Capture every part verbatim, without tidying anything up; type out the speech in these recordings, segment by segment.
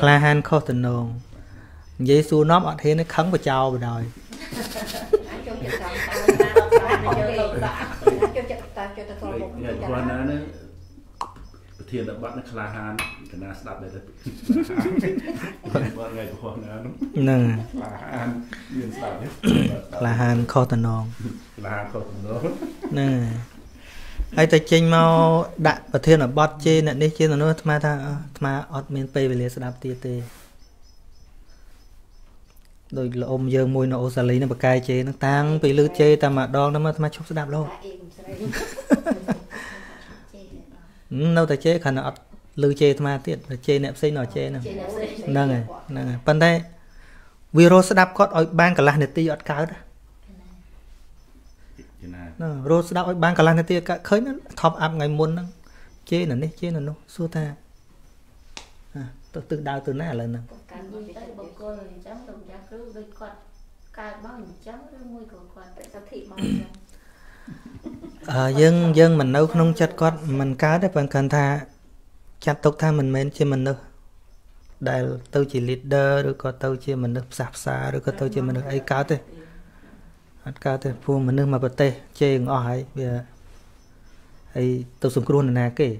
Cla han khó tình nồng dễ xua nó ở thế nó khấn vào trâu rồi thiên đã bắt nó cla han cả na sập đấy rồi ngày của nó cla han liền sập đấy cla han khó tình nồng cla han khó tình nồng nè ai ta chênh mau đặt và thiên ở bọt trên nè đi trên là nó tham ta tham admin pay về liền sập tê tê rồi là ôm dương môi nọ xử lý nó bậc cai chế nó tăng bị lư chế ta mà đo nó mà tham chúc sập luôn nâu ta chế khả năng lư chế tham tiết là chế nẹp xây nọ chế nè nè này nè này phần đây virus sập có ở ban cả là nè ti ở cao đó rồi sắp đặt ban cả lan thì cả khơi nó top up ngày muôn nó chế là đấy chế là nó xua ta từ từ đào từ nãy lần nè dân dân mình đâu không chặt con mình cá đấy bạn cần tha chặt tóc tha mình men trên mình đâu đại tôi chỉ leader rồi có tôi chia mình được sạp xa rồi có tôi chia mình được ấy cá thôi cá thì phu mình nước mà bật tê chê ngói bây giờ ấy tàu súng côn là kể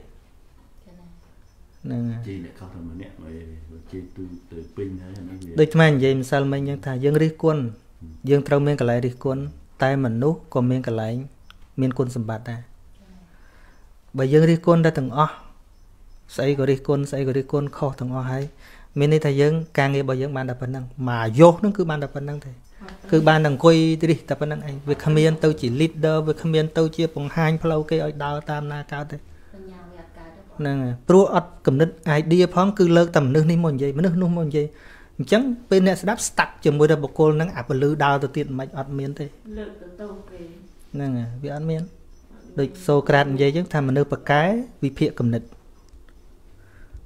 đây cho mình vậy sao mình những thà dương ri quân dương trâu miên cả lại ri quân tay mình nút còn miên cả lại miên quân sầm bạt này bởi dương ri quân đã từng o xây của ri quân xây của ri quân kho từng o hay miên đây thà dương càng nghe bởi dương ban đập vấn năng mà vô nó cứ ban đập vấn năng thế cứ ban đằng quay đi tập anh anh việc comment tôi chỉ leader việc comment tôi chia bằng hai follow cái ở đào tam na cao thế nè pro ở cầm đất idea phong cứ lơ tầm nước ní mòn gì mà nước nung mòn gì chẳng bên này sẽ đáp stack cho mỗi đợt bọc cô nắng áp và lư đào từ tiền mạch ở miền thế nè việc ở miền được Socrates vậy chứ tham mà nước bậc cái vị phệ cầm đất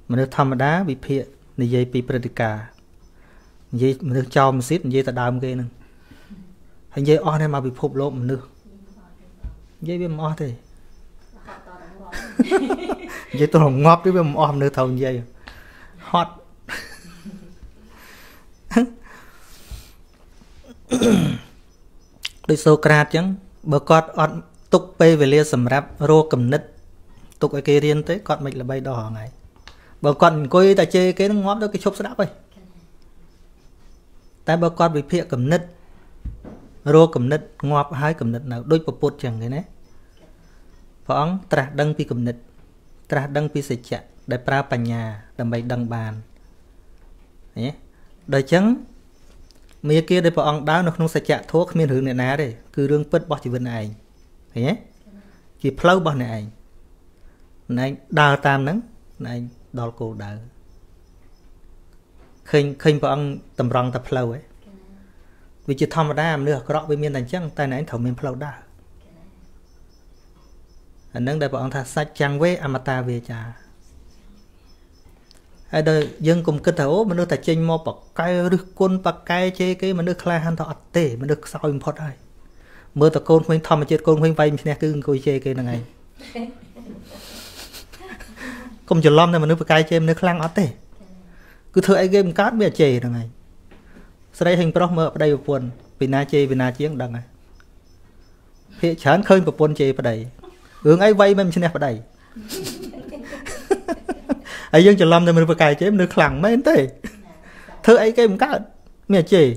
mà nước tham mà đá vị phệ này vậy bị predicta vậy mình được cho mình xít vậy ta đào cái nè hình vậy on này mà bị phục lộ mình được vậy biết on thì vậy tôi không ngóp đấy biết mình on được thầu vậy hot đôi Socrates chẳng bờ cọt on tục pe về lia sầm ráp rô cầm nứt tục cái kia riêng tới cọt mình là bay đỏ ngày bờ cọt coi ta chơi cái nó ngóp đó cái chốt sáp rồi tại bà con bị phê cầm nứt rô cầm nứt ngọp hai cầm nứt nào đôi bột bột chẳng cái này phóng trả đăng pi cầm nứt trả đăng pi sạch chặt để pra bà nhà đầm bày đăng bàn nhé đời trắng mấy kia để bọn đá nó không sạch chặt thuốc miền hướng này ná đây cứ đương bớt bỏ chỉ vấn này nhé chỉ flow bỏ này này đào tam nắng này đào cổ đào khinh khinh vào ông tầm răng tập lâu ấy vì chỉ thầm ra nữa có rõ với miền đàn trắng tay này anh thầu miền lâu đã anh nâng đại bọn ta sạch chàng với amata về trà ai đời dân cùng cơ thể mình được tại trên mò bạc cây được côn bạc cây chế cái mình được khai han thọ tể mình được sao import ai mưa tạt côn khuyên thầm mà chết côn khuyên vay mình nè cứ ngồi chế cái là ngày không chịu lom này mình được bạc cây chế mình được lang ở tể cứ thưa game cát bây giờ chê đằng này, sau đây hình pro mở ở đây một quần, vì na chê vì na chiến đằng này, phía chán khơi một quần chê ở đây, hướng ấy vay mình xin đẹp ở đây, ấy dân chợ lâm thì mình phải cài chế mình khẳng mấy thế, thưa ấy game cát mẹ chê,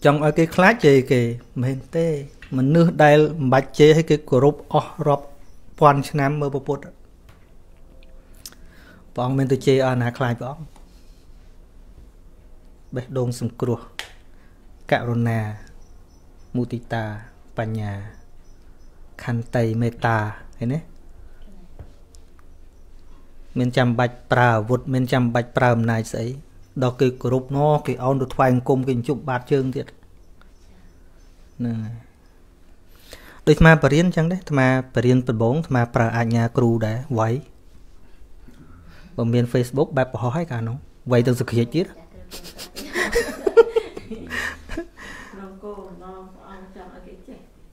trong ở cái khá chê kì mình thế mình nước đây bạch chế hay cái group of quan nam mơ bột bọn mình từ chế ở nhà khai bọn bạch đông sùng cua carona mutita panya khăn tay meta thế này mình chăm bạch prà vụt mình chăm bạch prà này sấy đó cái group nó cái ông được thoải cùng cái chụp bát chương thiệt nè Đôi mà bà riêng chẳng đấy, mà bà riêng bà bốn, mà bà ảnh nhà cụ đã vậy. Bà miền Facebook bà bỏ hỏi cả nó. Vậy từng sự khía chứ.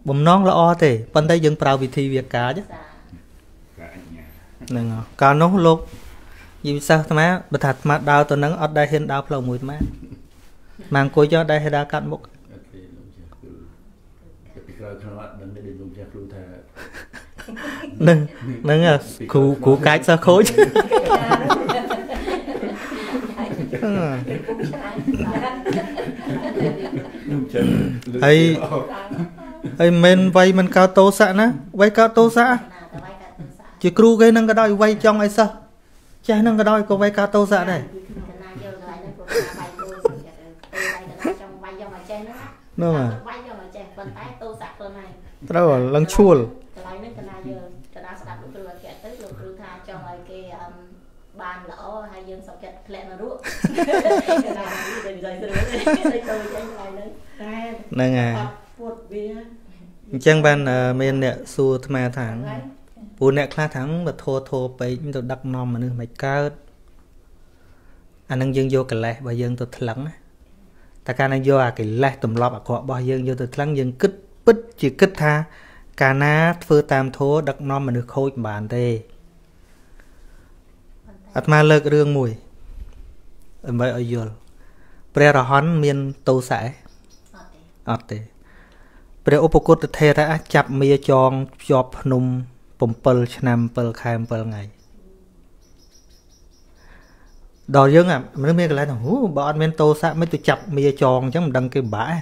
Bà non là o thế, bên đây dân bà vị thi việc cả chứ. Nên ngọt, cả nó lúc. Vì sao mà bà thật mà đào tờ nắng ở đây hình đào phá mùi mà. Mang cô cho đây hình đào cắt mục. Nâng, nâng à, cú, cú cách xa khối chứ. Ây, ây, mình vay mình cao tố xã ná, vay cao tố xã. Chị cú gây nâng cái đôi vay trong ai sao? Chai nâng cái đôi có vay cao tố xã này. Nâng à. Đó là lăng chua lắm. Nâng à. Chẳng bàn mình nè xua thma thẳng. Bố nè khá thẳng và thô thô bấy nhưng tôi đắc nòm mà nè mạch cao. Anh nâng dân vô cái lẹ và dân tôi thật lắng. Ta ca nâng vô à cái lẹ tùm lọp à có bỏ dân vô tôi thật lắng dân kích. Bất chỉ kích tha cả ná phơ tam thố đặc non mà được khôi bản tê át ma lơ cái rương mùi ở mấy ở dừa pre ra hón miên tàu sải át tê pre opokut thề ra chập mía tròn chọp num bầm pel nam pel kham pel ngày đòi dưng à mấy miếng cái lá thằng bọn miên tàu sải mấy tụi chập mía tròn chẳng đăng cái bãi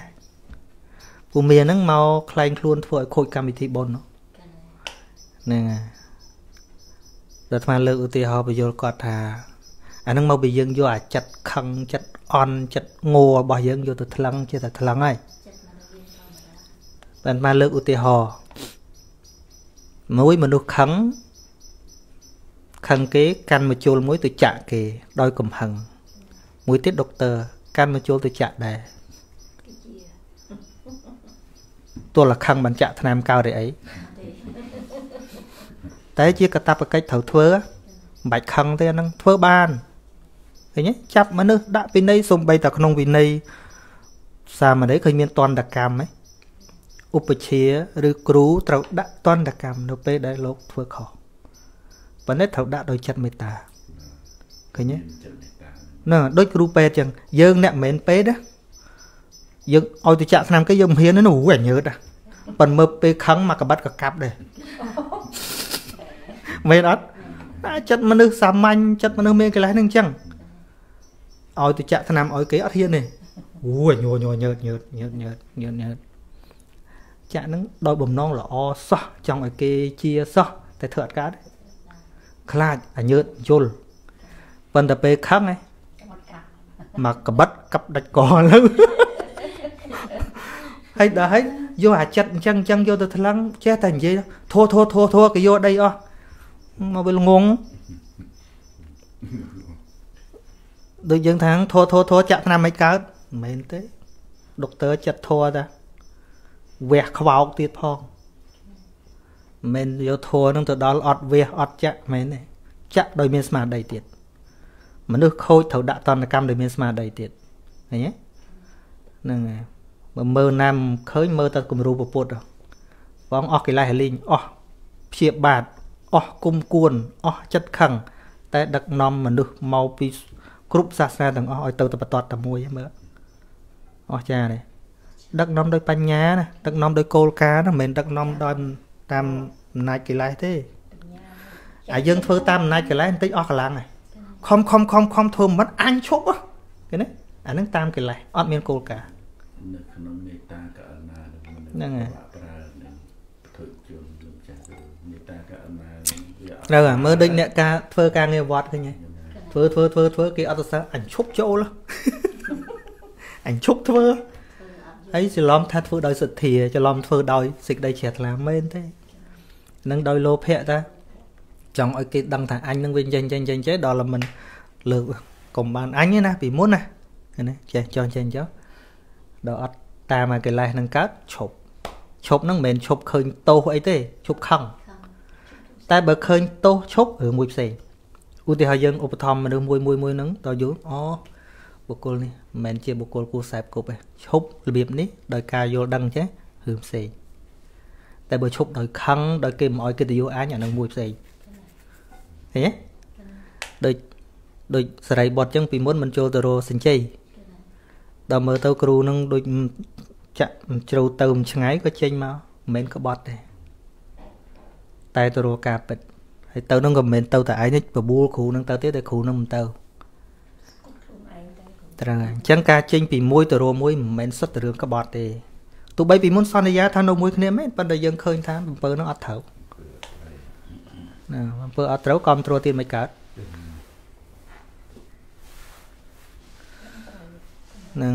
của mình nó mau clean luôn thôi khôi cam bị thị bồn nó nè đặt màn lự thì họ bây giờ quạt hà anh nó mau bị dân vô à chặt khăng chặt on chặt ngô bỏ dân vô từ thằng chưa thật thằng ấy đặt màn lự thì họ mỗi mình được khăng khăng kế can mà chôn mỗi từ chạ kề đôi cầm hằng mỗi tiết doctor can mà chôn từ chạ đè tôi là khăn bàn chạ tham cao để ấy tới chia cả tập cách thầu thưa bạch khăn thế năng thưa ban thế nhé chắp mà nữa đã bên đây xong bay tạc nông bên đây sao mà đấy khởi miên toàn đặc cam ấy upachia rư cú tàu đã toàn đặc cam nó pe đại lộc thưa khó vấn đấy thầu đã đôi chân mệt tà thế nhé nè đôi cú pe chẳng dương nẹm mến pe đó. Dân, ôi tôi chạm làm cái dòng hiến nó nủ vẻ nhớ ta. Bần mơ bê khắng mà cả bắt cả cặp đây. Mê đó. Đã chất mà nước xà manh, chất mà nước mê cái lái nâng chăng. Ôi tôi chạm làm ôi cái ớt hiến này. Ui nhờ nhờ nhờ nhờ nhờ nhờ nhờ nhờ. Chạm nâng đôi bầm non là o so. Trong ôi cái chia so. Tại thợ cá đấy. Khá là nhờ nhờ. Bần tập bê khắng ấy. Mà cả bắt cặp đạch cò lắm. Hay đã hết vô à chặt chăng chăng vô tôi lắng che thành gì đó thua thua thua thua cái vô đây o mà bị ngông được dân tháng thua thua thua chặt năm mấy cái mình thế doctor chặt thua ra vẹt khâu tiệt phong mình vô thua nó từ đó ọt vẹt ọt chặt mình này chặt đôi miếng mà đầy tiệt mà nước khôi thầu đã toàn là cam đôi miếng mà đầy tiệt này nhé nè mơ nam khởi mơ ta cùng rùa bột rồi, vong o cái lai linh o, chia bạt o cung cuồn o chất khẳng, ta đặc nom mà được mau pi group xa xa thằng o tàu tập tọt tầm môi mỡ, o cha này, đặc nom đôi pan nhá này, đặc nom đôi côn cá nó mình đặc nom đôi tam nai cái lai thế, à dân phơi tam nai cái lai tới o cái làng này, không không không không thơm mất ăn chốt á, cái đấy, à nước tam cái lai, o miên côn cá đâu à mới định nè ca phơ ca nghe vọt thôi nhỉ phơ phơ phơ phơ cái auto sáng ảnh chúc chỗ lắm ảnh chúc phơ ấy chỉ lom thắt phơ đôi sực thì cho lom phơ đôi sực đây chẹt làm mên thế nâng đôi lô phẹ ta trong ở cái đăng thằng anh nâng viên chanh chanh chanh chế đó là mình lượt cùng bạn anh ấy nè bị muốn nè cái này chè cho chanh cháu đó ta mà cái lai nâng cát chụp chụp nó mình chụp khơi tô ấy thế chụp không ta bật khơi tô chốt ở mùi xì u thì họ dân ô thom mà đưa mùi mùi mùi nắng tao dưỡng ó bộ cô này mình chia bộ cô cô sạp cục này chốt biệp ní đời ca vô đăng chứ hưởng xì tại bữa chốt đời khăn đời kia mọi cái tiêu á nhà nó mùi xì thế đời đời sài bọt chân vì muốn mình cho tờ rô sinh chi đào mơ tao kêu nâng đôi chạm trâu tôm cháy có chênh mà mến có bọt này tay tao rô cạp hay tao nâng gồm mến tao tại ái nít và bua khu nâng tao tiết để khu nâng tao chẳng ca chênh vì môi tao rô môi mến xuất tờ rương có bọt này tụi bây vì muốn xoan ra giá thang đâu môi khné mến bằng đời dân khơi thang bằng bơ nó ọt thấu bằng bơ ọt thấu con trô tiên mày cát nè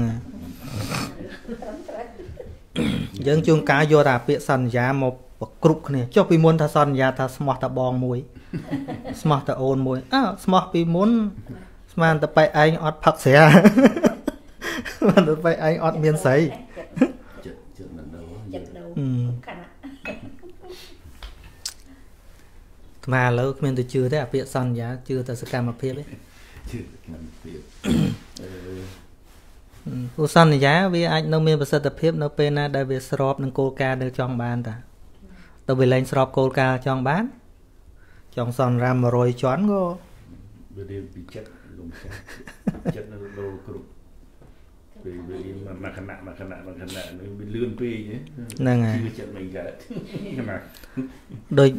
dân chung cá vô ta bị săn giá một cục này cho vì muốn ta săn giá ta smart ta bong muối smart ta ôn muối à smart vì muốn smart ta bay anh ọt phật xẻ smart ta bay anh ọt miên sấy mà lâu miên tôi chưa thấy à bị săn giá chưa ta sẽ cam một phép đấy u san giá vì anh nông miền bờ sạt tập hiệp nông bên này đại việt srop nông coca được chọn bán ta, tàu biển lên srop coca chọn bán, chọn son ram rồi chọn go. Đôi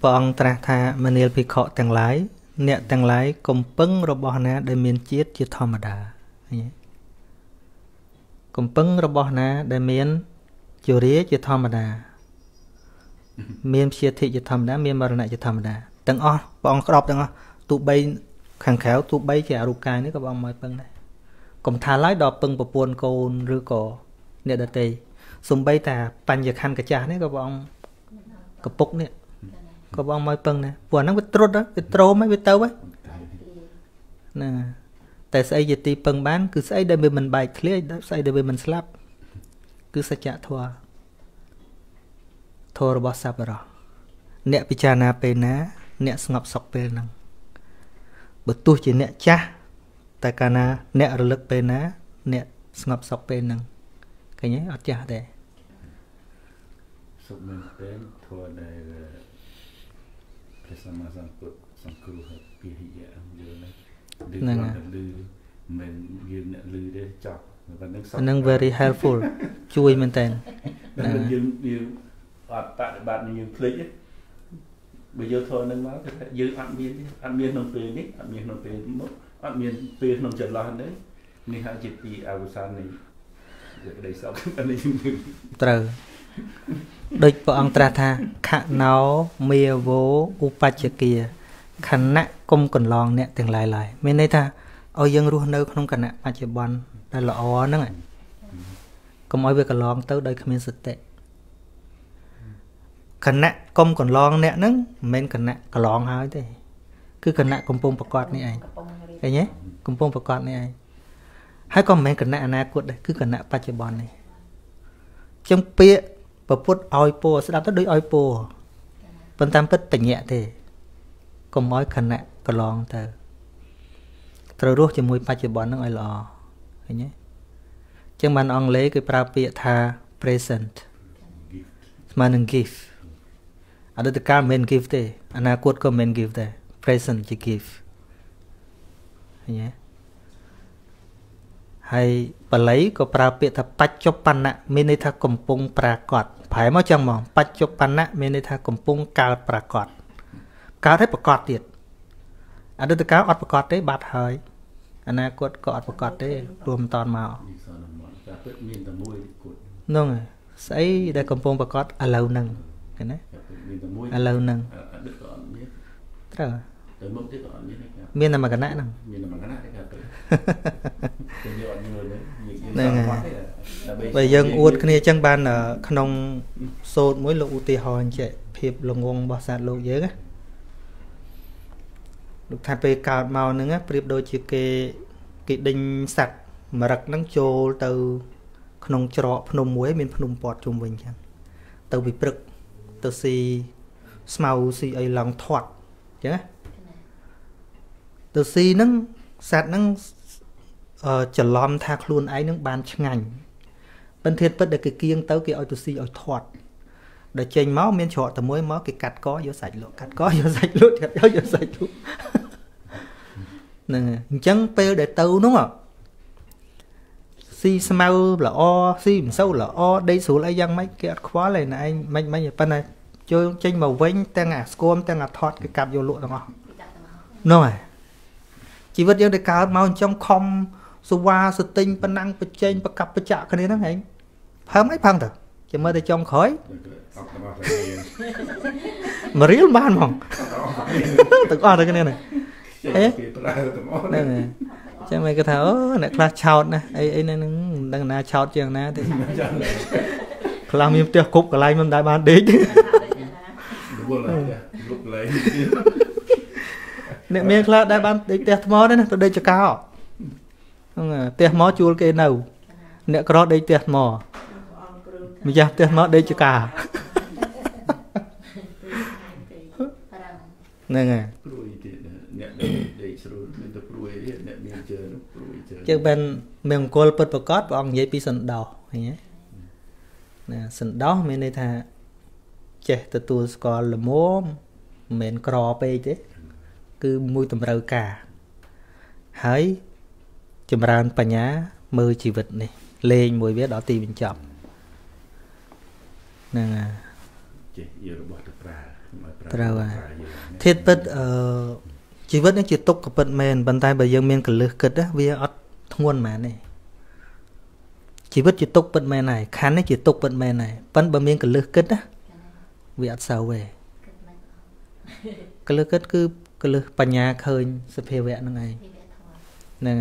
bọn tra tha mình đi bị khọ tàng lái, nẹt tàng lái cùng bưng rồi bọn này đại miền chiết chiết thom đà. Cùng bưng ra bỏ nè, để miền chiều ría chiều thầm đà miền chiều thị chiều thầm đà, miền bà nạ chiều thầm đà từng ơ, bọn có đọc từng ơ tụ bây, khẳng khéo tụ bây chả rụt cài nữa các bọn mọi bưng này cùng thả lái đọc bưng bà buồn côn rư cổ nè đợt tì xung bây ta bàn giật hành cả chá nữa các bọn cặp bốc nè các bọn mọi bưng nè buồn nó bị trốt đó, bị trô mấy, bị tâu ấy nè tại sao giờ ti phần bán cứ xây để mình bài clear xây để mình slap cứ xây chạ thua thua robot sập rồi nẹt pichana pe ná nẹt ngọc sọc pe năng bực tu chỉ nẹt cha tại cana nẹt lực pe ná nẹt ngọc sọc pe năng cái nhé ở chạ đây sập mình đến thua đây là cái sao mà sang cột sang cừu hay phi này năng very helpful chui mình tên bây giờ thôi năng máu dư ăn miên ăn miên nông tiền đấy ăn miên nông tiền mốc ăn miên tiền nông trần lan đấy nên hai chị đi ao san này để sau anh ấy từ đôi bọn tra tha khả náo mía vố upachakia khăn nặng công còn lon nè từng lại lại bên đây ta ôi dân ruộng đâu không cần nè ba triệu bòn đây là ó nữa này công ơi về còn lon tới đây không nên sệt tệ khăn nặng công còn lon nè nấng bên khăn nặng còn lon hơi thế cứ khăn nặng công pông bạc quạt này anh cái nhé công pông bạc quạt này anh hai con bên khăn nặng này cuộn đây cứ khăn nặng ba triệu bòn này trong pia và put oi po sẽ đáp tới đối oi po vẫn tam pất tỉnh nhẹ thế công mối khẩn nạn còn lòng thờ thờ rốt cho mùi ba chìa bọn nó ngồi lò chẳng bằng ông lấy cái bà bịa thà present mà nâng give ở đây tất cả mình give thế anh ta cốt có mình give thế present chỉ give hay bà lấy có bà bịa thà bạch cho bàn nạ mình đây thà cầm bông bà cọt phải mà chẳng mong bạch cho bàn nạ mình đây thà cầm bông cao bà cọt cao thế bạc cọt tiệt, anh đưa từ cao ọt bạc cọt đấy bạt hơi, anh này cột cọt bạc cọt đấy đùm toàn màu, nương này, xây đây cầm phong bạc cọt à lâu nâng, cái này, à lâu nâng, tức là, miên là mà cái nãy nâng, nương này, bây giờ uất cái này chẳng ban ở khăn sôi mỗi lụ tì hòn chạy hiệp lồng ngông bò sạt lụ dế cái lúc thay về cào màu nữa á, bây giờ chỉ cái cái đinh sạch mà đặt nắng trôi từ khung trọ, khung muối, miền khung bọt chung mình chẳng, tàu bị bực tàu xì màu xì ấy lòng thoát chứ tàu xì nâng sạt nâng trở lom thạc luôn ấy nâng bàn chăng ảnh bên thiên bất được cái kiêng tàu cái oi tàu xì oi thoát để chèn máu miên trọ tàu mối máu cái cắt có vô sạch luôn cắt có vô sạch luôn cắt có vô sạch luôn nè chẳng peo để tàu đúng không si smell là o si sâu là o đây số lại giăng mấy cái khóa này này anh mấy mấy phần này chơi tranh màu vén đang à scom đang à thọt cái cặp vô lụa đúng không rồi chỉ vật dân để cá màu trong com số qua số tinh phần năng phần tranh phần cặp phần chạ cái này nó hành phăng mấy phăng thở chỉ mới để trong khói mà riêu ban mỏng tự coi cái này này ấy này cho mày cái tháo này class chào nè, ấy ấy nên đang na chào trường na thì làm im tiếc cục cái mình đại ban đấy chứ, nè miếng class đại ban đấy tiếc mó đấy nè, tôi đây cho cao, tiếc mó chua cái nào, nè có đây tiếc mó, bây giờ tiếc mó đây cho cả, nè nè. Chứ bên mình có bất bật cót bọn dây bị sẵn đau sẵn đau mình đây thà trẻ tự tù có là mốm mình có bê chứ cứ mùi tùm râu cả hãy chùm ràn bà nhá mơ chì vật này lên mùi biết đó tìm mình chọc nè thiết bất ờ chỉ vẫn những chỉ tục của vận mền bàn tay bây giờ miền cả lưỡi cật đó vía ắt nguồn mà này chỉ vẫn chỉ tục vận mền này khán những chỉ tục vận mền này vẫn bờ miền cả lưỡi cật đó vía ắt sao về cái lưỡi cật cứ cái lưỡi bà nhà khơi sập hè vẽ nó ngay nè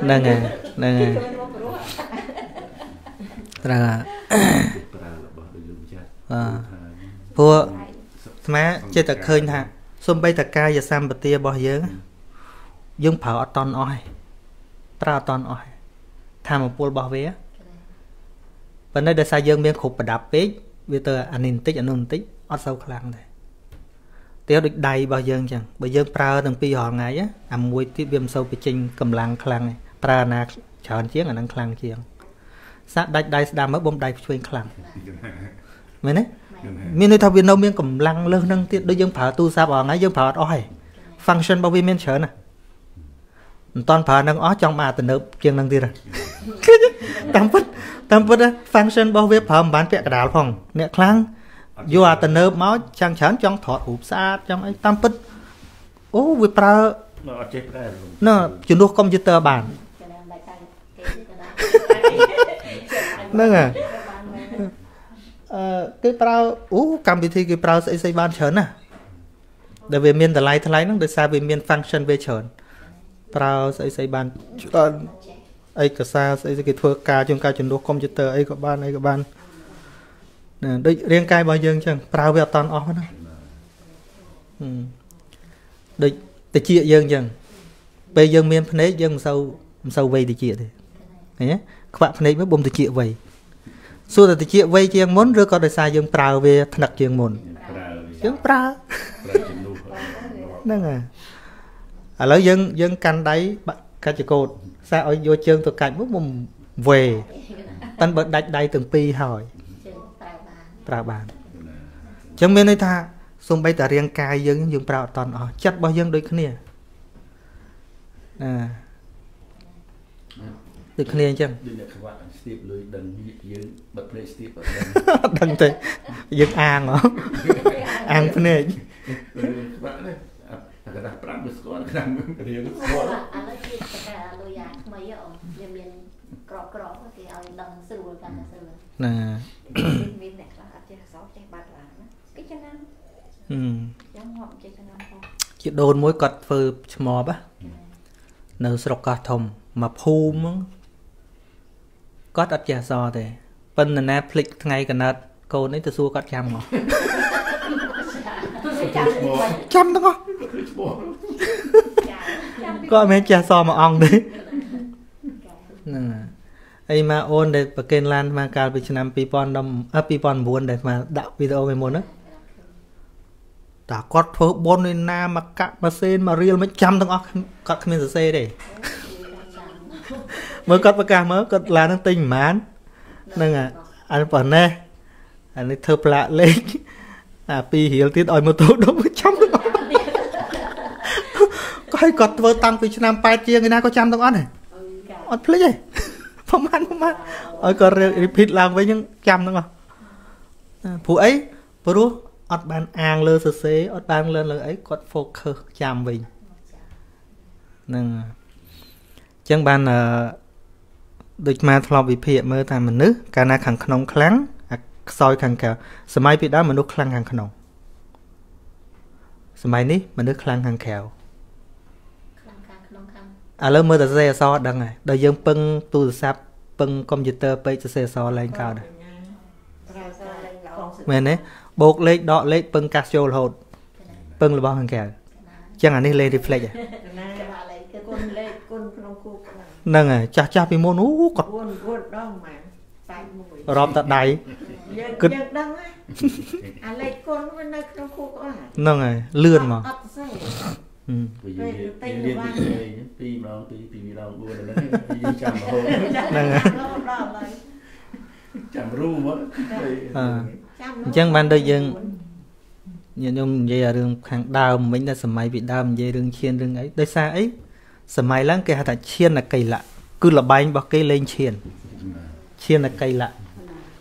nè nè nè là vua má chơi tạc khơi nha xung bay tạc ca và xăm bật tia bỏ dưỡng dưỡng phở tôn oi trao tôn oi tham một bố bỏ vía và nơi để xa dưỡng miếng khúc và đạp vết vì tờ ảnh hình tích ảnh hình tích ớt sâu khăn này tiêu địch đầy bỏ dưỡng chẳng bởi dưỡng phở từng pi hò ngay á ảm mùi tiếp viêm sâu bị chinh cầm lăng khăn này phở nạc chào anh chiếc ảnh năng khăn chiếc sát đại đại đàm mất bom đại chuyên khẳng mấy đấy miền Tây Việt Nam miền Cẩm Lăng lơ năng tiết đôi dân phá tu sa bỏ ngay dân phá oi function bao vi miền chợ nè toàn phá năng ó trong mà từ nợ kiêng năng tiết rồi tam phút tam phút á function bao vi phá bán vẽ cả đảo phòng nè khang vua từ nợ máu trang chán trong thọ hụp sa trong ấy tam phút ô vi pra nó chuyển đồ computer bản nâng à cái prao ú cầm bị thi cái prao xây xây ban chấn à để về miền tây lái thái lái nó để xa về miền function về chấn prao xây xây ban ấy cả xa xây cái thua ca chung ca chuyển đồ computer ấy có ban ấy có ban đây riêng cái bao nhiêu chẳng prao về toàn off nữa đây để chia dương chẳng bây giờ miền phan đấy dương sâu sâu về thì chia thì nhé các bạn này mới bùng từ triệu vậy, xưa là từ triệu vậy chiang muốn rồi còn đời sai dương prao về thân đặc chiang muốn, dương prao, nè, à lấy dương dương canh đáy các chị cô sai ở vô chương từ cạnh bước bùng về, tân bật đạch đáy từng pi hỏi, prao bàn, chẳng bên đây tha, xung bay ta riêng cai dương dương prao toàn ở chất bao dương đôi cái này, à. Được khné chăng? Đăng thế, dựng an hả? An thế này. Nè. Chị đồn mối cọt phơi mọp á, nấu sọc cà thồng mà phun. Cót ắt giả so thế, bên là Netflix ngay cả nát, cô nấy từ xưa cót chăm ngỏ, chăm đúng không? Có mấy cha so mà ong đấy. Ai mà ôn để kênh lan mà cao bị năm pipon đâm ấp pipon buồn để mà đạo video về môn á. Đã có thơ bốn lên nam mà cạn mà sen mà riêng mấy trăm thằng óc cắt mình giờ xe để. Mới cắt bạc mới cắt là nó tinh mán. Nên à anh phần nè. Anh ấy thơ lạ lên. À pi hiểu tiết ỏi một tố đốt một trăm thằng óc. Coi cắt vơ tăng vì năm pai chia người na có trăm thằng óc này. Ất phết vậy. Phong man phong man. Ôi còn repeat làm với những trăm nữa mà. Phụ ấy, phụ rú. Ất ban an lơ sơ xế, ất ban lên lơ ấy cốt focus chạm mình. Nâng. Chẳng ban địch mà thọ bị phệ mơ ta mình nữ, cả na khẳng khổng kháng, soi khẳng cả. Smae bị đó mình nước khăng khẳng khổng. Smae ní mình nước khăng khẳng khèo. À lơ mơ ta xe so đằng này, đời dương pưng tu sáp, pưng computer page xe so lên cao này. Mẹ nè. Bột lên đọt lên bưng cà chua hột bưng là bao hàng kẹo chẳng hạn đi lên thì flex à nâng à cha cha bị môn ú cọt rộp tạt đáy cứ nâng à lươn mà nâng à chẳng ban đời dân nhận ông về đường hàng đào mình đã sầm mai bị đào về đường chiên đường ấy đây xa ấy sầm mai lắm cái hạt chiên là cây lạ cứ là bánh bọc cây lên chiên chiên là cây lạ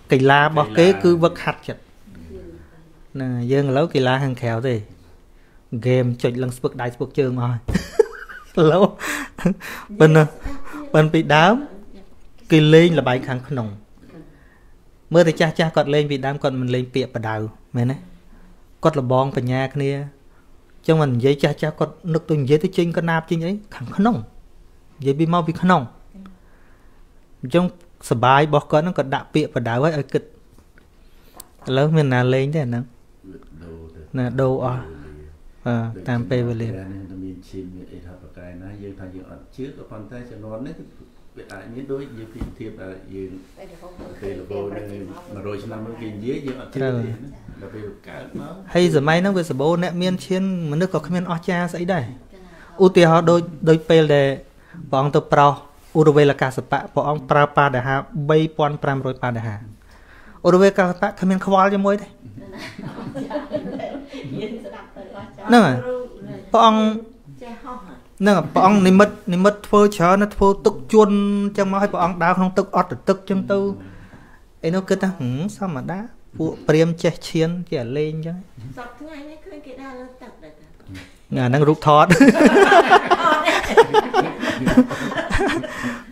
cây lá bọc cây cứ vật hạt chặt nè dân lâu cây lá hàng khéo thì game chơi lần bậc đại bậc trường rồi lâu bên bên bị đào cây lên là bánh hàng khổng mơ thì cha cha cọt lên vì đám cọt mình lên bịa và đào mẹ này cọt là bong và nhà cái này trong mình giấy cha cha cọt nước tuần giấy tới trên con nạp trên ấy khẳng khăn nông giấy bị mau bị khăn nông trong sờ bài bỏ cọt nó cọt đạp bịa và đào ấy ở kịch lớn mình là lên thế nào là đâu à à tam pe về liền bị tại những đối như phim thiệp là như mà rồi năm dưới hay giờ may nó về sờ bố nè miên trên mà nước có miên o cha sấy đây ưu tiên họ đôi đôi pel để bọn tôi pro uruguay là cả sập bọn pra pa để hà bay pon pram rồi pa để hà uruguay cả sập miên khóa cho môi đây nè bọn nên bọn này mất này mất phơi chở nó phơi tức chuôn trong máu hay bọn đá không tức ót tức trong tư ấy nó cứ ta hửng sao mà đá phụ prem che chiến kẻ lên chứ ngà đang rút thót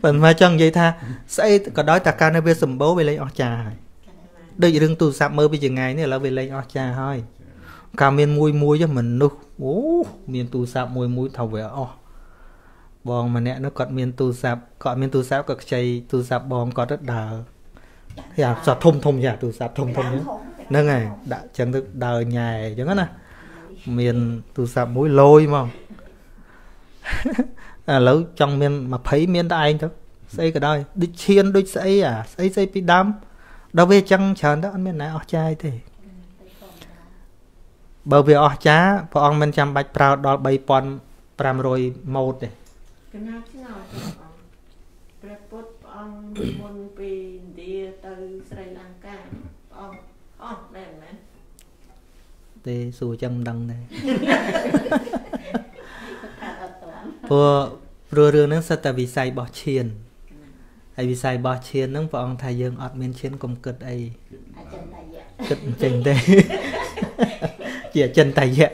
phần mà chẳng vậy tha xây còn đói ta ca nơi bên sầm bố về lấy o trà đây đừng tù sạp mơ bây giờ ngày này là về lấy o trà thôi cả miền mui mui cho mình nụ ố miền tu sạp mui mui thầu về o bòn mà nè nó cọt miền tu sạp cọt miền tu sạp cọt chay tu sạp bòn cọt rất đờ nhà sọt thùng thùng nhà tu sạp thùng thùng nhá nâng này đã chẳng được đờ nhà chẳng nè miền tu sạp mũi lôi mà à lâu trong miền mà thấy miền ta anh thôi xây cái đây đi chiên đi xây à xây xây bị đám đâu về chẳng chờ đó anh miền này o trai thì bởi vì ở chá, bà ông mình chăm bạch prao đo bay pon pram rồi một này. Tê xù chân đăng này. Vừa rửa rửa nâng sạch là vì sai bỏ chiên. Hay vì sai bỏ chiên nâng bà ông thầy dương ọt miên chiên cùng cực ấy. Cực chênh tê. Chị chân tay vậy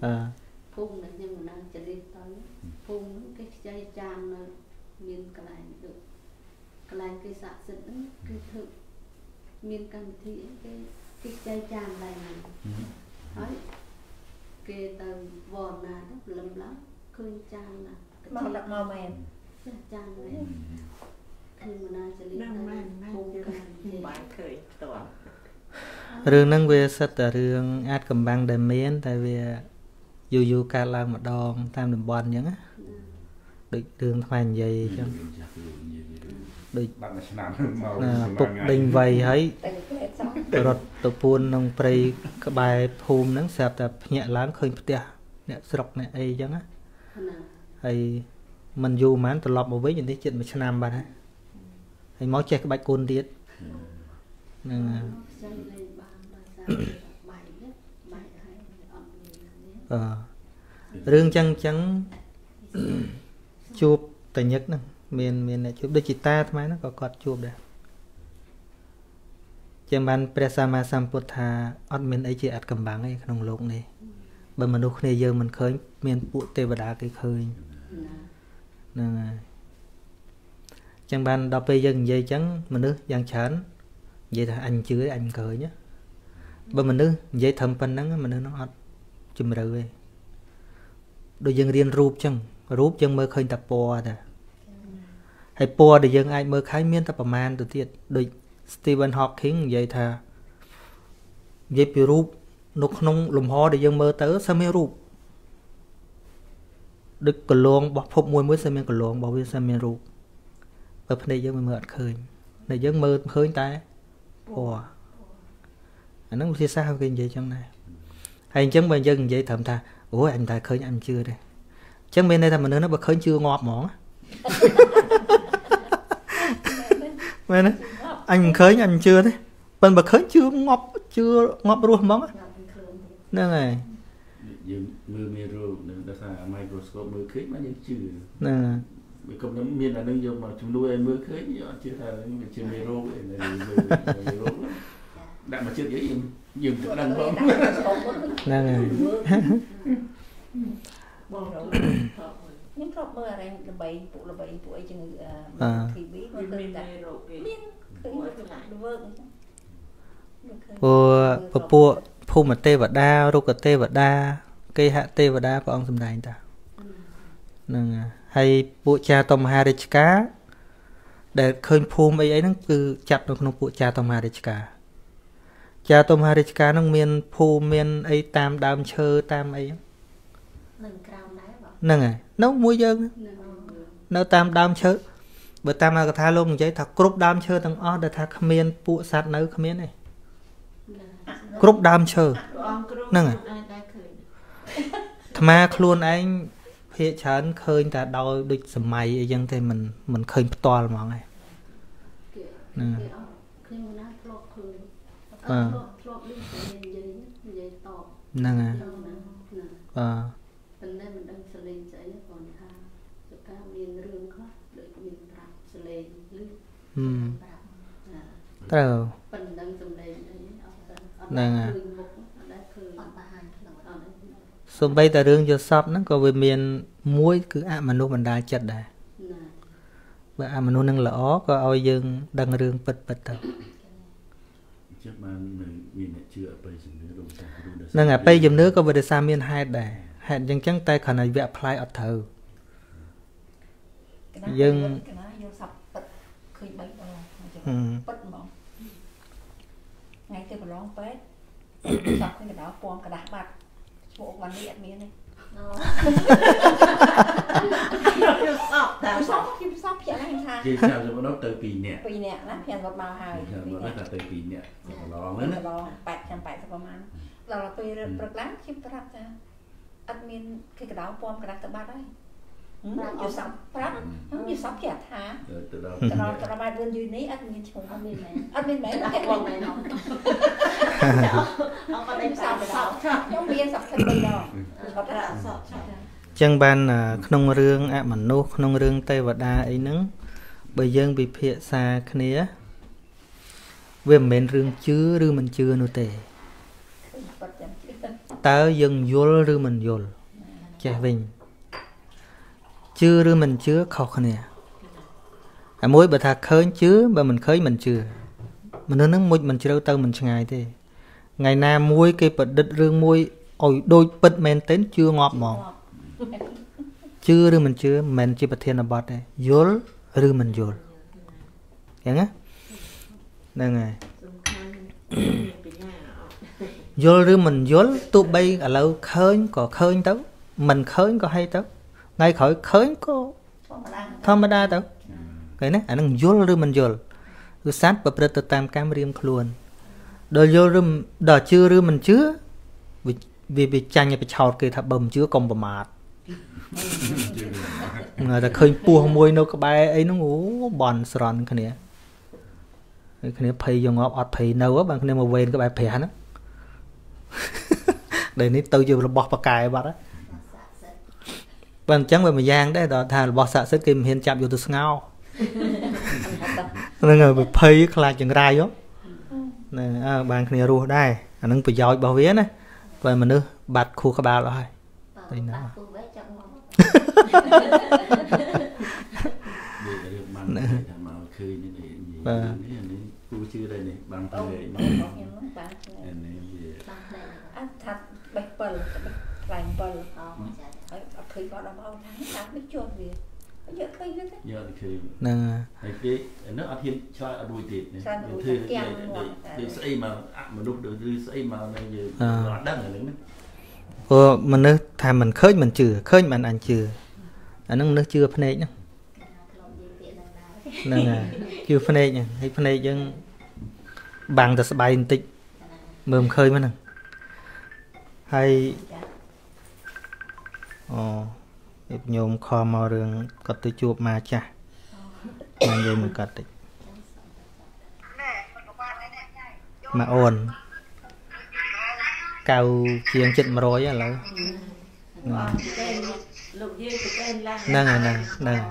à phun này nhưng mà đang đi tới phun cái chai trang miên cái này được cái này cái sạ sịn cái thự miên canh thị cái cái chai trang này nói cái tờ vòn là rất lầm lắm khơi trang là màu đặc màu mềm trang này nhưng mà đang chỉ đi tới phun cái bán khơi tỏa rừng năng về sát rừng át cầm băng đầy miến tại vì dù dù ca lang mà đong tam đầm bòn nhá, đôi đường hoành dày chứ, đôi tục đình vầy ấy, rồi tụ buôn nông prey các bài phùm nắng sẹp tập nhẹ láng khơi bẹt, nhẹ sọc nhẹ ấy chứ á, hay mình dù mà anh tự lọp một với những cái chuyện mà chăn nam bạn ấy, hay máu chè các bạch côn tiết, nên rương chăng chăng chụp tài nhất năng miền miền này chụp đôi chị ta tham ấy nó có cọt chụp đấy chém bàn presama samputha ót miền ấy chị ăn cầm bảng ấy nông lộc này bởi mình lúc này giờ mình khơi miền bụi tê và đá cái khơi nên chém bàn đọc bây giờ dây trắng mình nữa giang chán vậy là anh chửi anh khơi nhá bởi mình nữa dây thầm phần nắng mình nữa nó ót chùm rồi đôi dân riêng rúp chăng rúp chăng mới khơi tập po ta hay po để dân ai mới khai miên tập bẩm an từ tiệt đôi Stephen Hawking vậy thà vậy bị rúp nục nung lùm ho để dân mới tới sao mới rúp được cờ lông bọc phục môi mới sao mới cờ lông bảo vệ sao mới rúp ở phần này dân mới mượn khơi này dân mới khơi ta po anh nói gì sao cái gì trong này anh chẳng bây giờ vậy thầm tha ủa anh ta khơi anh chưa đây chẳng bên đây thầm nữa nó bật khơi chưa ngọt mỏng á anh khơi anh chưa đấy bên bật khơi chưa ngọt chưa ngọt ruộng mỏng á nên này đã mà chưa dễ dừng tự đăng không năng những cặp mơ này là bảy phụ là bảy tuổi chừng thì biết miên mà tê và đa rô cả tê và đa cây hạ tê và đa của ông sầm đài ta năng hay bộ cha tom harichka để khơi phum ấy ấy nó cứ chặt được nó bộ cha tom harichka cha tôm hà rích cá nông miền phù miền ấy tam đam chơ tam ấy nâng à nấu muối dơm nấu tam đam chơ bữa tam là cái thà luôn giấy thà cướp đam chơ thằng ó để thà khăm miền phụ sát nấu khăm miền này cướp đam chơ nâng à tham ăn luôn anh phía chán khơi ta đòi địch sầm mày dân thì mình mình khơi to là món này năng à à mình đang xử lý giấy còn ha chúng ta miền rừng có được miền rạp xử lý lư mình đang xử lý năng à bay ta rừng cho sắp nó có về miền muối cứ ạ mà nô mình đa chật đà và ạ mà nô năng lõ có ao dương đang rừng bật bật tập năng à bây giờ nước có về xa miền hai đẻ hẹn dân trắng tay khả năng vẽ play ở thờ dân ngay từ lon pet sập cái đảo pom cái đá bạc bộ văn điện miền này sắp sắp hiện anh ha. Chị chào cho nó tới pì nè. Pì nè nó hiện vật màu hài. Nó là tới pì nè. Nó lớn á. Nó tám trăm bảy mươiประมาณ. ដល់ទៅព្រឹកឡើងខ្ញុំប្រាប់ថាអត់មានគេកដោពំក្រាស់ទៅបាត់ហើយខ្ញុំសាប់ប្រាប់ខ្ញុំសាប់គេថាទៅដល់ទៅដល់បាយយូរនេះអត់មានឈ្មោះអត់មានមែនអត់មានមែនគេបងមែនអត់អត់សាប់សាប់ខ្ញុំមានសាប់សិនទៅដល់គាត់ថាអត់សាប់ចឹងបានក្នុងរឿងអមនុស្សក្នុងរឿងទេវតាអីហ្នឹងបើយើងពិភាក្សាគ្នាវាមិនមែនរឿងជឿឬមិនជឿនោះទេtớ dừng yul rư mình yul trẻ vinh chưa rư mình chưa khóc nè à mỗi bữa thà khơi chứ mà mình khơi mình chưa mình nói nước mũi mình chưa đâu tao mình ngày thế ngày nào mũi cái bật đứt rương mũi ôi đôi bật men tến chưa ngọt mòn chưa rư mình chưa mình chỉ bật thiên là bọt này yul rư mình yul nghe nghe này Dôl rư mình dôl tụ bây ở lâu khớn có khớn tấu. Mình khớn có hay tấu. Ngay khỏi khớn có thông đa tấu. Cái này, anh đang dôl rư mình dôl. Rư sát bập rơ tờ tam cam riêng khuôn. Đòi dôl rư, đòi chư rư mình chứa. Vì bị chanh bị chọt kì thả bầm chứa công bà mạt. Người ta khơi pua môi nó có bài ấy nó ngủ bòn sờn cái này. Cái này phê dùng ngọt ọt phê nâu á. Bạn cái này mà quên cái bài phê hắn á. Để này tôi dù là bọt bà cài bọt á. Bạn chẳng về mà giang đấy. Thà là bọt xạ xếp kìm hiên chạm vô từ ngao. Nên người phê khá là chẳng rai vô. Bạn cái này rùa đây. Nên phải dòi bảo vía này. Vậy mà nữa bạch khu khá bà loại. Bạch khu bé chẳng ngọt. Và mình nữa thàm mình khơi mình trừ khơi mình ăn trừ anh nó chưa phân nè. Nên là chưa phân nè, hay phân nè nhưng bằng ta sẽ bay tích mơm khơi mới nè. Hay ồ, nhôm kho mò rừng cắt tới chuột mà chả. Mang về mình cắt đi. Mà ồn. Cao chiên chật mà rồi á là. Nâng à nâng, nâng.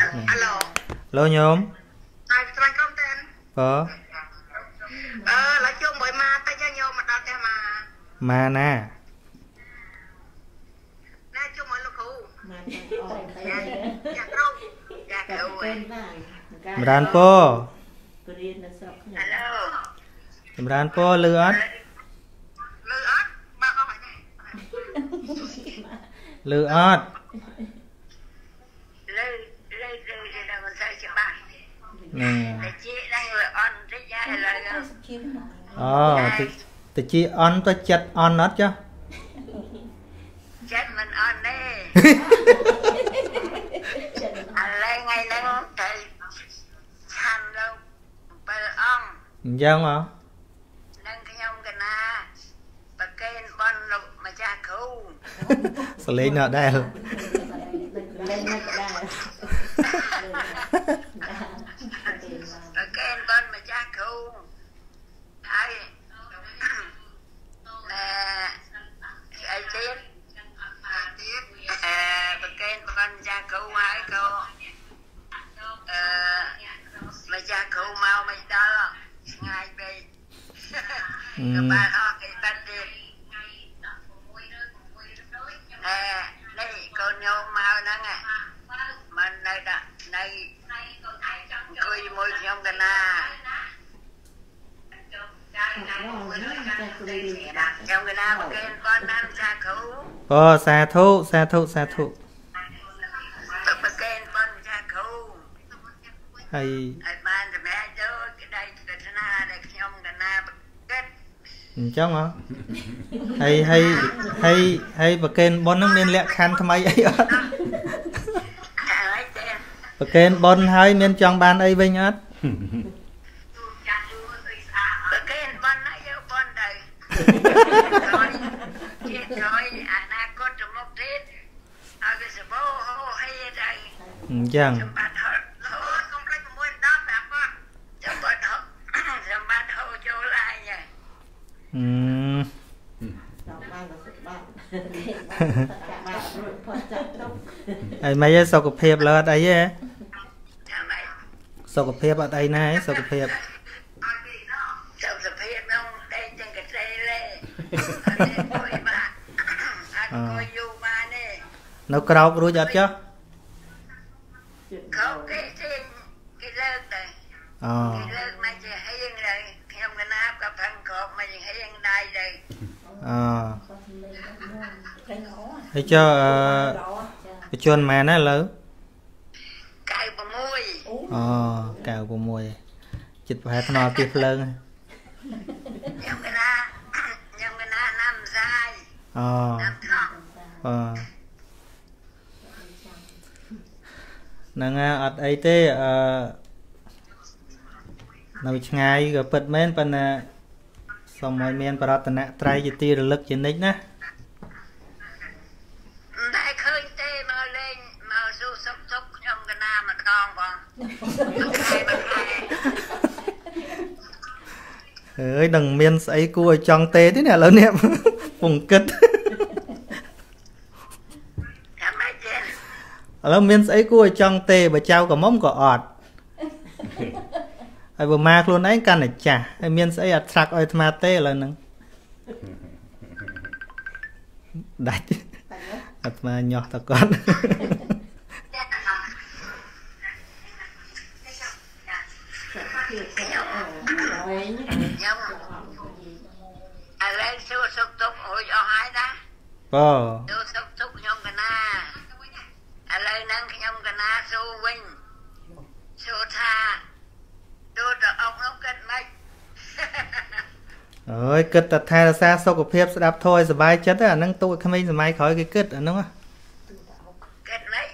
Lô nhóm. Có. Ờ, là chung bởi ma ta cho nhóm mà đọc theo mà. Ma nà. Nà chung bởi lục hù. Dạ trông. Dạ trông. Mà đàn cô. Hello. Mà đàn cô lưu ớt. Lưu ớt. Bà có hỏi nè. Lưu ớt. Ờ, thì chị on tôi chặt on nát chứ. Chặt mình on đi. Anh lấy ngay lấy ngón tay. Chăn đâu. Bởi ông. Dạ không ạ? Nâng cái nhông kìa nà. Bà kênh bọn lục mà cha khu. Sao lấy nọ đây hả? Lấy nọ đây hả? Bà kênh bọn mà cha khu. Ai ai tiếp ai tiếp bậc kênh con cha cứu hai cô mày cha cứu mau mày đó ngày về các bạn họ cái bạn đi đây con nhau mau nắng à mình đây đó đây cười môi nhau cái na. Ồ, xa thụ, xa thụ, xa thụ. Hay. Chóng hả? Hay, hay, hay, hay bà kênh bốn nóng nên lẹ khăn thầm ấy ấy ớt. Bà kênh bốn hơi nên chóng bàn ấy vinh ớt. Chẳng ai mấy sao có phép là đây á sao có phép ở đây này sao có phép nó cào rồi chặt chứ. Không cái trên cái lợn này, cái lợn mà chỉ hay riêng này, không cần áp cả phần cột mà chỉ hay riêng đây đây. À. Hay cho cái chuồn mè nó lớn. Cào bờ môi. À, cào bờ môi. Chích phải thằng nào kia lợn. Nhông cái na, nhông cái na năm Ờ Ờ Nàng ạ ấy tế Ờ Nói chung ngay gặp bật mến bằng xong rồi mình bà rát nạc trái dự tiêu lực trên đích ná. Đại khơi tế mà lên mà dù sốc sốc trong cái nam mà con vòng. Lúc này mà khai ơi đừng miên sấy cua trong tế thế nè lớn em. Phùng kích. Cảm ơn chết. Lớp miên sấy cua trong tế bà trao cả mông có ọt. Hãy subscribe cho kênh Ghiền Mì Gõ để không bỏ lỡ những video hấp dẫn. Ôi, cất tật thay là xa sâu của phép sẽ đáp thôi, rồi bài chất á, nâng tụi khá mình máy khói cái cất á, đúng không? Cất mấy?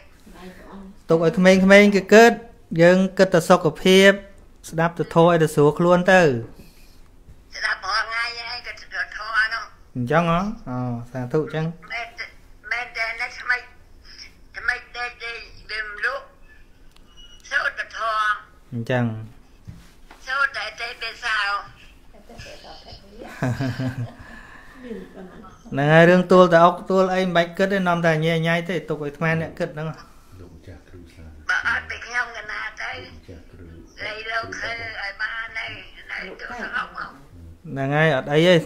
Tụi khá mình khá mình cái cất, nhưng cất tật sâu của phép sẽ đáp tụi thôi, tụi xuống luôn tư. Sẽ đáp bỏ ngay hay cất tụi thôi đúng không? Chắc không? Ờ, xa thụ chăng? Mẹ tên là xa mạch, xa mạch tên đi đêm lúc, sâu tụi thôi. Chẳng. Sâu tụi tên bên sao? Nâng ai rương tuôn ta ốc tuôn anh bạch cất nên nằm ta nhẹ nhai thế tục ấy thman đã cất đúng không? Bà ớt thì không ngần hạt ấy. Lấy lâu khơi ở ba này. Này tụi ta ốc không? Nâng ai ở đây ấy.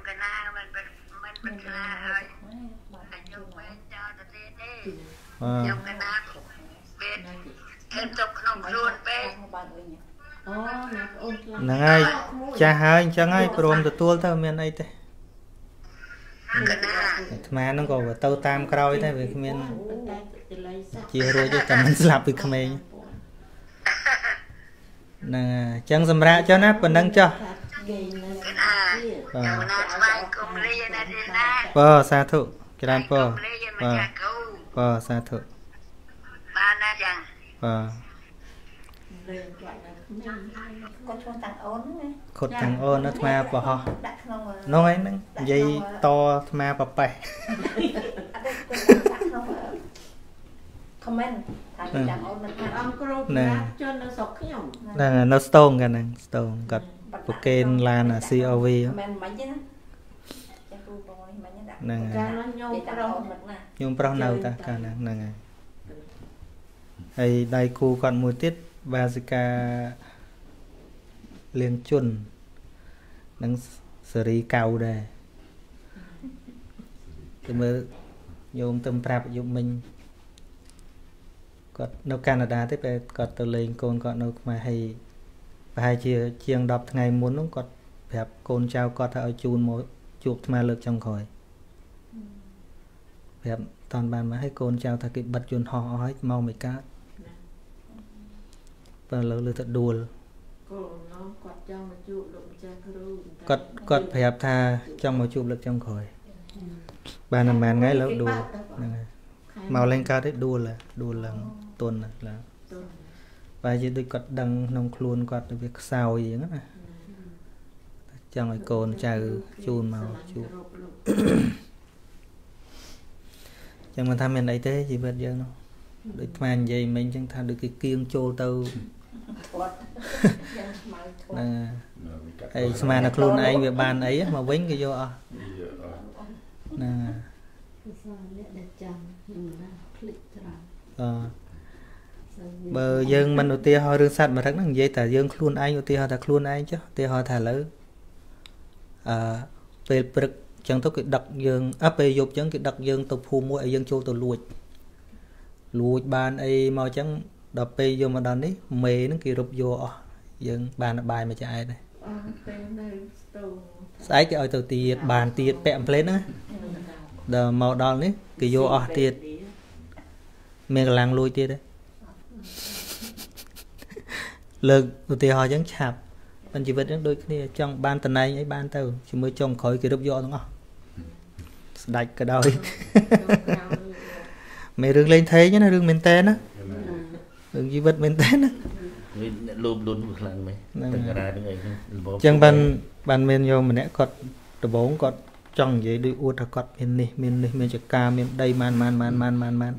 cái nào mình bật ra rồi. Anh dùng quen cho tụi thế thế. Nhông cái nào cũng biết. Thêm tục nông ruột bên. Nâng ai cha hai chẳng ai bồm tụi tuôn thôi miền ấy thế mà nó còn tâu tam cõi thế vì miền chia rồi cho cả mình làm việc mình nè chẳng dầm ra cho nát còn đăng cho bờ xa thụ cái làm bờ bờ xa thụ bờ khốt thằng ôn nó thma bỏ ho nó ấy dây to thma bỏ bể nè nó stone cả nè stone gặp cocaine là là cov nè nhung pro nào ta cả nè nè đây đây cô còn một tiết Vazika liên chuẩn nâng xử lý cao đề thì mới dùng tâm pháp dụng mình còn nấu Canada thế về còn từ lên con còn nấu mà hay hai chiều chiêng đọc ngày muốn nó còn phép con trao có thợ chun mỗi chuột mà lực trong khỏi phép toàn bàn mà hay con trao thà kịp bật chun họ hết mau mấy cá và lỡ lừa thật đùa cọt cọt phải hợp tha trong một chụp lực trong khỏi bà nằm màn ngay lỡ đùa màu lên cao đấy đùa là đùa là tuần là và chỉ được cọt đằng nông luôn cọt việc sao gì nữa này trong người cồn trào chùn màu chụp chẳng mà tham miền ấy thế gì bây giờ nó được màn dây mình chẳng tham được cái kiêng trôi tàu ai mà nó luôn ai về bàn ấy mà quấn cái vô nè bờ dương mình đầu tiên họ rương sạch mà thằng thằng dây tả dương luôn ai đầu tiên họ thằng luôn ai chứ, tiên họ thả lỡ à về bực chẳng thốt cái đặc dương áp về dục chẳng cái đặc dương tập phù mua ấy dân châu tổ lùi lùi bàn ấy màu chẳng đập về vô mà đàn ấy mề nó kia rụp vô dân bàn bài mà chạy đây sai cái ở tổ tiệt bàn tiệt bẹm lên á đờ màu đòn đấy kia vô ở tiệt mề làng lùi tiệt đấy lực thì họ chẳng chạp bạn chỉ vật đôi khi trong ban tuần này ấy ban tàu chỉ mới trồng khỏi cái đốp do đúng không? Đạch cả đời. Mày rừng lên thế nhá, rừng mình tên á, rừng gì vật mình tên á. Lùm lùn một lần mày. Chẳng ban ban men vô mình đã cọt đồ bóng cọt trồng vậy đôi uất là cọt men này men này men chả ca men đây man man man man man man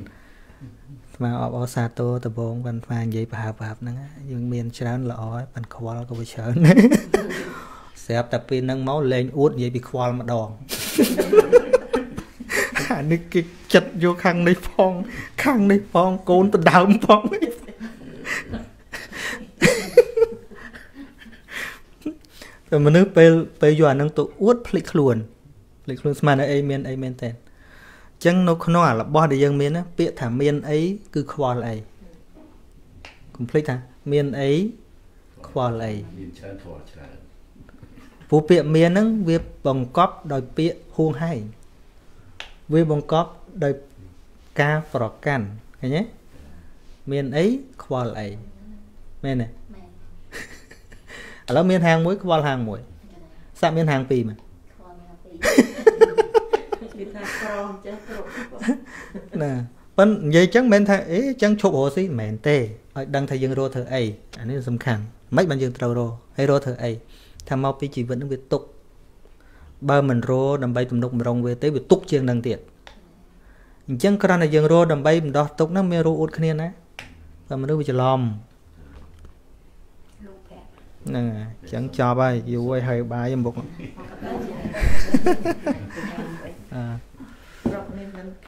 mà ở ở xa tô tập bốn bàn phang dây bà bạp năng á nhưng miền trán là ói bàn khoal có bị chớn xếp tập pin nâng máu lên uốt dây bị khoal mà đòn à nực cái chật vô khăn này phong khăn này phong côn từ đào phong rồi mà nước pe pe giò nâng tụ uốt phịch luồn phịch luồn mà này amen amen ten chẳng nó không nói là bao để dân miền á bịa thả miền ấy cứ khoa lại complete thả miền ấy khoa lại vụ bịa miền á việc bằng cóp đòi bịa huông hay việc bằng cóp đòi ca phò can thấy nhé miền ấy khoa lại miền này ở miền hàng muối khoa hàng muối sao miền hàng pì mà nè, bên vậy chẳng men thay, ấy chẳng chụp hồ xí men tê, đang thay dương rô thở ấy, anh ấy sầm khẳng, mấy bạn dương trâu rô, hay rô thở ấy, tham mau pi chỉ vẫn đang bị tục, ba mình rô đầm bay tụm nục mình rong về tới bị tục chiêng đang tiệt, chẳng còn là dương rô đầm bay mình đo tục nó mê rô út khnien á, và mình đâu bị lòm, nè, chẳng cho bay, dù quay hơi bay em bụng